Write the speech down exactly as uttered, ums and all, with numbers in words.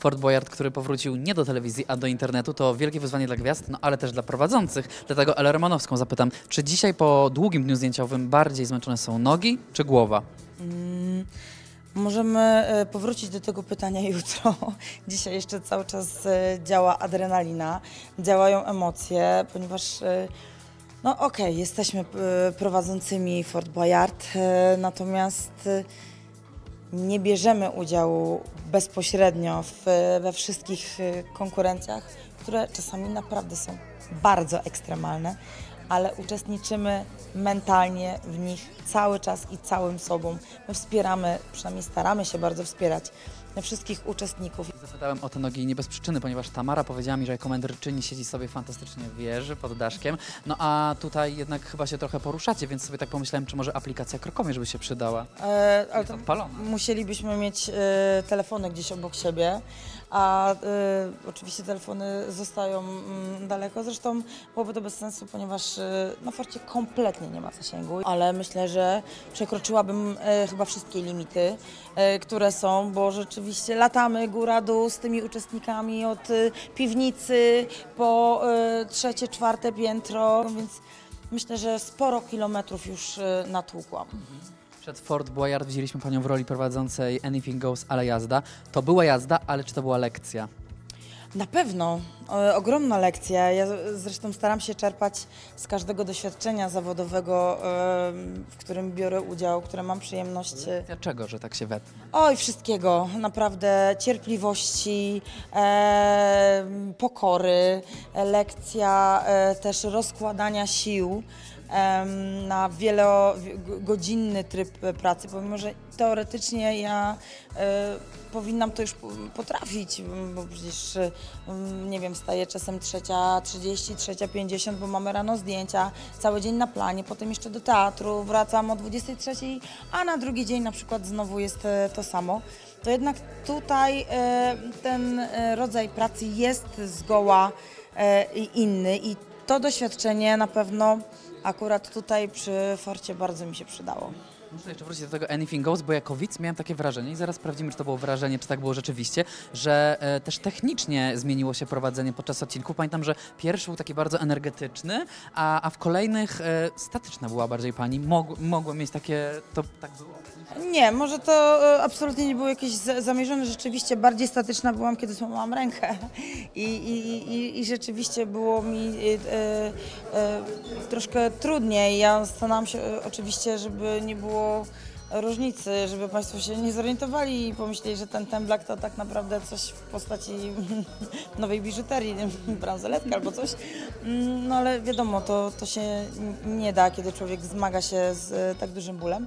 Fort Boyard, który powrócił nie do telewizji, a do internetu, to wielkie wyzwanie dla gwiazd, no ale też dla prowadzących. Dlatego Elę Romanowską zapytam, czy dzisiaj po długim dniu zdjęciowym bardziej zmęczone są nogi czy głowa? Mm. Możemy powrócić do tego pytania jutro. Dzisiaj jeszcze cały czas działa adrenalina, działają emocje, ponieważ no okej, okay, jesteśmy prowadzącymi Fort Boyard, natomiast nie bierzemy udziału bezpośrednio w, we wszystkich konkurencjach, które czasami naprawdę są bardzo ekstremalne, ale uczestniczymy mentalnie w nich cały czas i całym sobą. My wspieramy, przynajmniej staramy się bardzo wspierać wszystkich uczestników. Zapytałem o te nogi nie bez przyczyny, ponieważ Tamara powiedziała mi, że komenderczyni siedzi sobie fantastycznie w wieży pod daszkiem, no a tutaj jednak chyba się trochę poruszacie, więc sobie tak pomyślałem, czy może aplikacja krokomierz by się przydała. E, ale to odpalona. Musielibyśmy mieć e, telefony gdzieś obok siebie, a e, oczywiście telefony zostają m, daleko, zresztą byłoby to bez sensu, ponieważ e, na forcie kompletnie nie ma zasięgu, ale myślę, że przekroczyłabym e, chyba wszystkie limity, e, które są, bo rzeczywiście Oczywiście latamy góra-dół z tymi uczestnikami od piwnicy po trzecie, czwarte piętro, więc myślę, że sporo kilometrów już natłukłam. Przed Fort Boyard widzieliśmy Panią w roli prowadzącej Anything Goes, ale jazda. To była jazda, ale czy to była lekcja? Na pewno. Ogromna lekcja. Ja zresztą staram się czerpać z każdego doświadczenia zawodowego, w którym biorę udział, które mam przyjemność... Dlaczego, że tak się wetnę? Oj, wszystkiego. Naprawdę cierpliwości, e, pokory, lekcja e, też rozkładania sił e, na wielogodzinny tryb pracy, pomimo że teoretycznie ja e, powinnam to już potrafić, bo przecież, e, nie wiem, staje czasem trzecia trzydzieści, trzecia pięćdziesiąt, bo mamy rano zdjęcia, cały dzień na planie, potem jeszcze do teatru, wracam o dwudziestej trzeciej, a na drugi dzień na przykład znowu jest to samo. To jednak tutaj ten rodzaj pracy jest zgoła inny i to doświadczenie na pewno akurat tutaj przy Forcie bardzo mi się przydało. Muszę jeszcze wrócić do tego Anything Goes, bo jako widz miałem takie wrażenie i zaraz sprawdzimy, czy to było wrażenie, czy tak było rzeczywiście, że e, też technicznie zmieniło się prowadzenie podczas odcinków. Pamiętam, że pierwszy był taki bardzo energetyczny, a, a w kolejnych e, statyczna była bardziej pani. Mog, mogła mieć takie... to tak było? Nie, może to e, absolutnie nie było jakieś z, zamierzone. Rzeczywiście bardziej statyczna byłam, kiedy złamałam rękę i, i, i, i rzeczywiście było mi e, e, troszkę trudniej. Ja starałam się e, oczywiście, żeby nie było różnicy, żeby Państwo się nie zorientowali i pomyśleli, że ten temblak to tak naprawdę coś w postaci nowej biżuterii, bransoletka albo coś. No ale wiadomo, to, to się nie da, kiedy człowiek zmaga się z tak dużym bólem.